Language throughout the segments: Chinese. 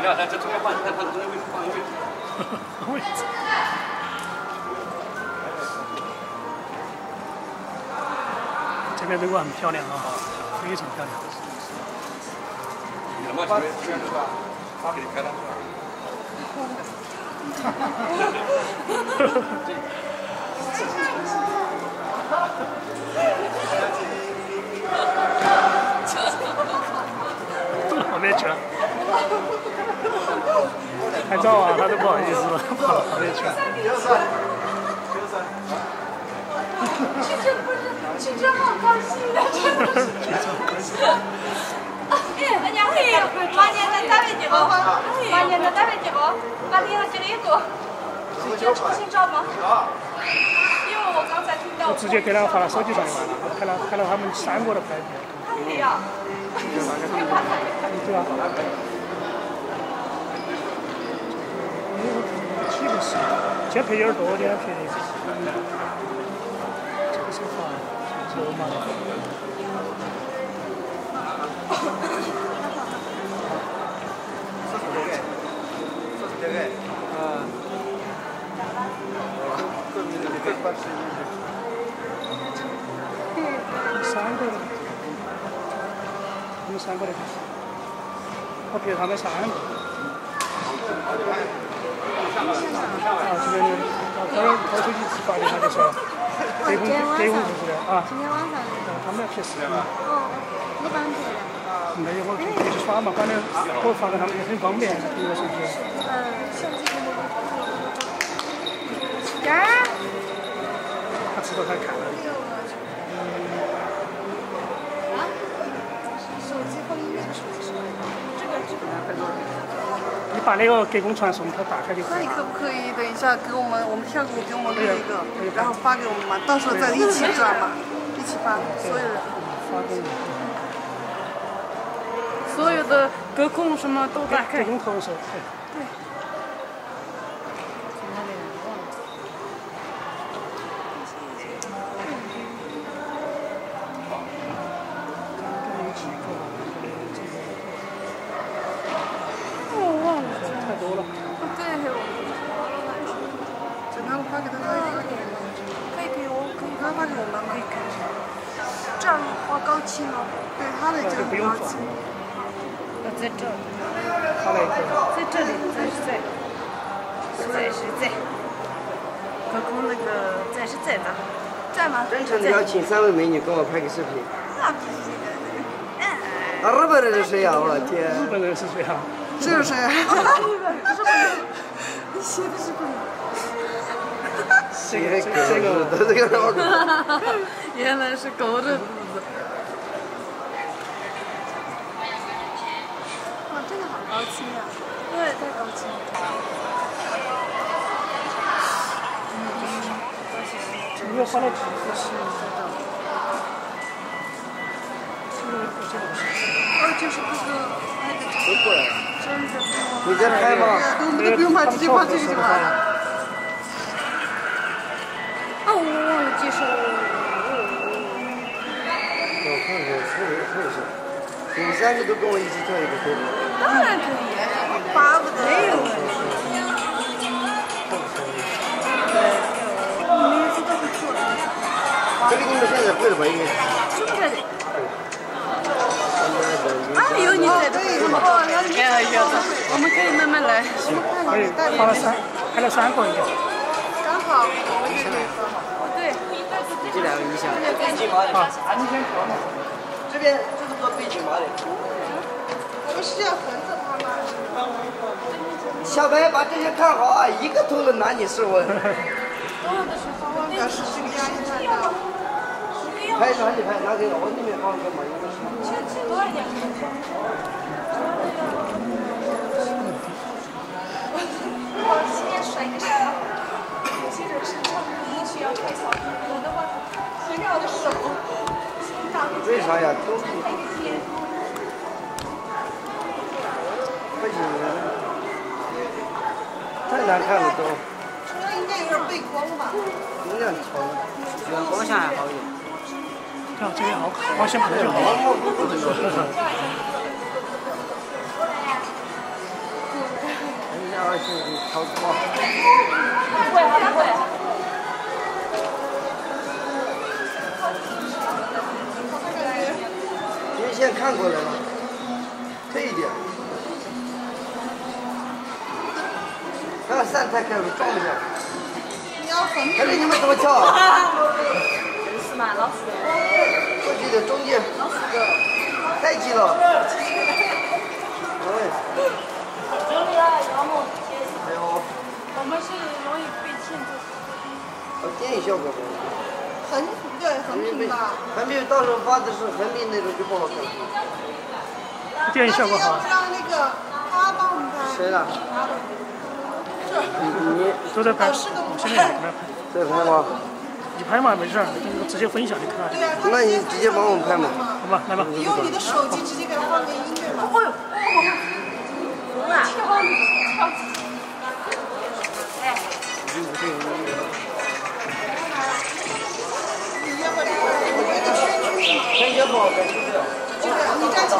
饮料，这中间放，看中间位置放一位置。位置。这边灯光很漂亮啊，非常漂亮。你他妈去这样子吧，发给你开单。哈哈哈哈哈！旁边去了，拍照啊，他都不好意思了，跑旁边去了。去这好高兴的，真的是。哎，伢嘿，马年能单位结婚，马年能单位结婚，马年要结一个，要重新找吗？ 我直接给他发到手机上面了，看到他们三个的拍片。对呀。对吧？岂不是？这配件多点便宜。这个手法，这个嘛。这个。 三个的，我陪他们三个。啊，这边的，我出去吃饭的，他就说，结婚出去的啊。今天晚上。他们要去吃嘛。哦，你帮助了。没有，我出去耍嘛，反正我发给他们也很方便，这个手机。嗯。啊。他知道他看了。 你把那个给工传送，他打开就可以。那你可不可以等一下给我们，跳舞给我们录一个，然后发给我们嘛？到时候再一起转嘛，一起发，所有人。发给你。所有的隔空什么都打开。隔空投手。对。请三位美女给我拍个视频。啊，日本人是谁呀？我天！日本人是谁呀？这是谁呀？日本人，你写的是不？这个，原来是狗的肚子。哇，这个好高清呀！对，太高清了。 要花到几个是的，就是这个，都过来了，真的，你在拍吗？我们都不用拍，直接拍这个就好了。哦，我忘了介绍了。我看看，试一下，你们三个都跟我一起跳一个可以吗？当然可以，巴不得。没有问题。 这个你们现在会了吧？应该。会的。啊，有你在这里吗？我们可以慢慢来。可以，拍了三个应该。刚好。对。这两个你想。啊，你先调嘛。这边就是做背景嘛的。我们是要横着拍吗？小白，把这些看好啊！一个都能拿你试问。 拍一张，拿给我，那边放一个嘛，一个是。去多一点。我今天甩个啥？有些人身上必须要太小，我的话，随着我的手。为啥呀？都。不行，太难看了都。 应该有点背光吧，有点丑，远光下还好一点。啊，这个好，光线不就好。去调什么？不会，不会。您先看过来了，退一点。不要散太开，我撞一下。你要横着。可是你们怎么跳啊？真是嘛，老死人。过去的中间。老死人。太急了。哎。 哎呦！我们是容易被嵌住。电影效果很对，很平吧。还没有到时候发的是横屏那种就不好看。电影效果好。让那个他帮我们拍。谁啦？你都在拍，我现在也在拍。在拍吗？你拍嘛，没事，直接分享就可以。对呀，那你直接帮我们拍嘛。好吧，来吧。你用你的手机直接给他放个音乐吧。哎呦，好看。 走。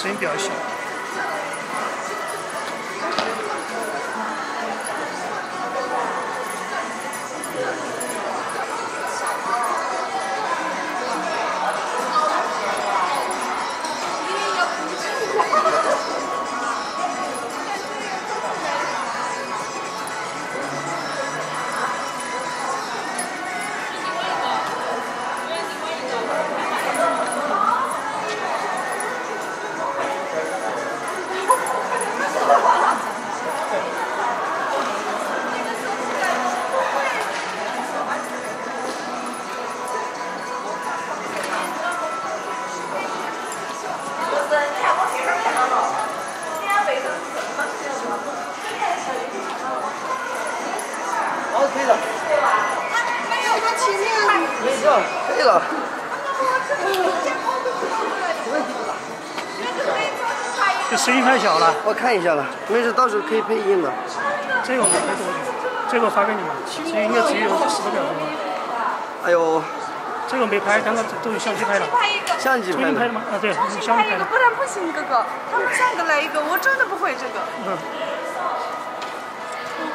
声音比较小。这声音太小了，我看一下了，没事，到时候可以配音的。这个我没多久，这个发给你们，这应该只有10多秒钟吧。哎呦，这个没拍，刚刚都有相机拍了。相机拍的吗？啊，对，相机拍一个，不然不行，哥哥，他们下个来一个，我真的不会这个。嗯。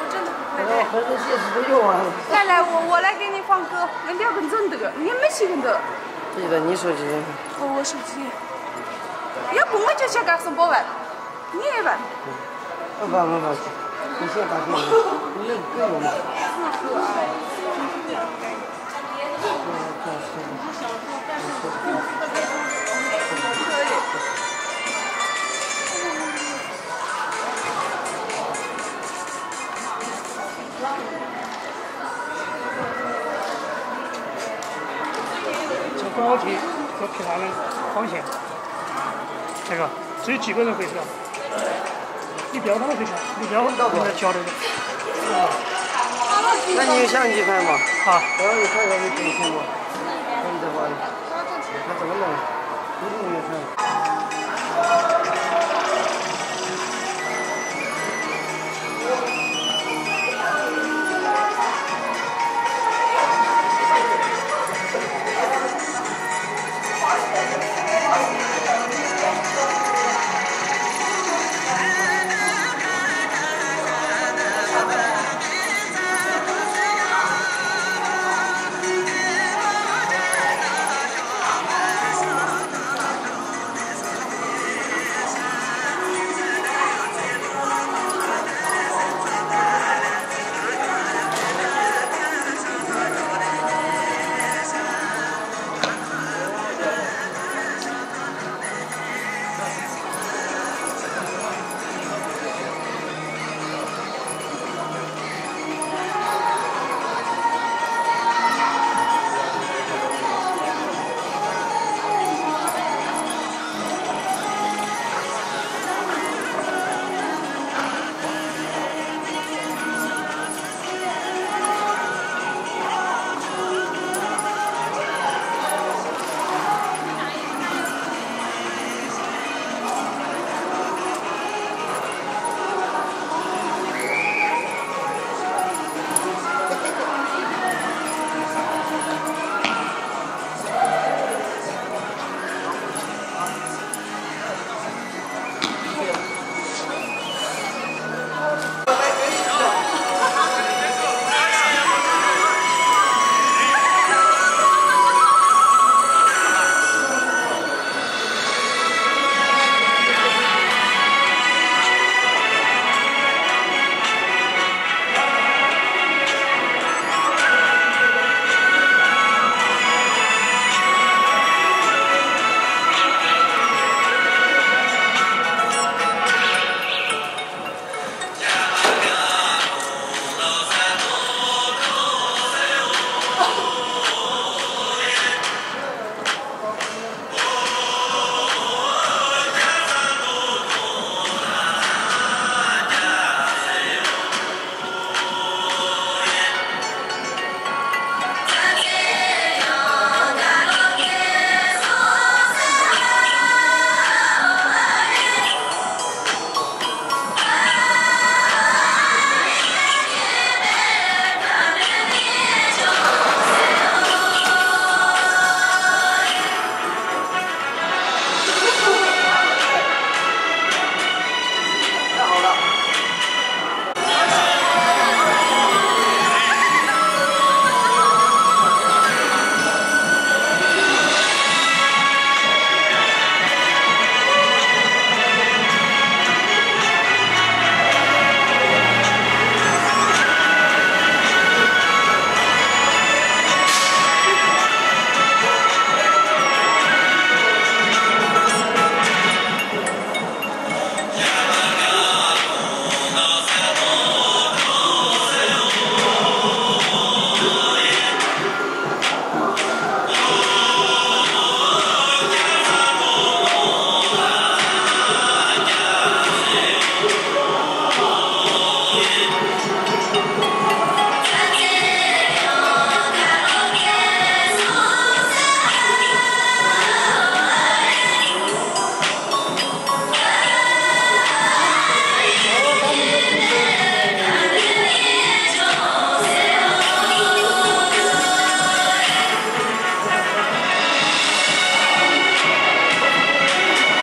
我真的不会。哎，反正现实都用完了。来，我来给你放歌，恁两个人的，你没行的。对的，你手机。我手机。 要不我就想干什么玩，你也玩。不，你先打给我，你能给我吗？坐高铁和平安人好险。 这个只有几个人回去啊？你不要那么回去，你不要到我来教这个。啊，那你有相机拍吗？啊，我让你看看你怎么拍吗？看你在玩，你看怎么弄？一定没看。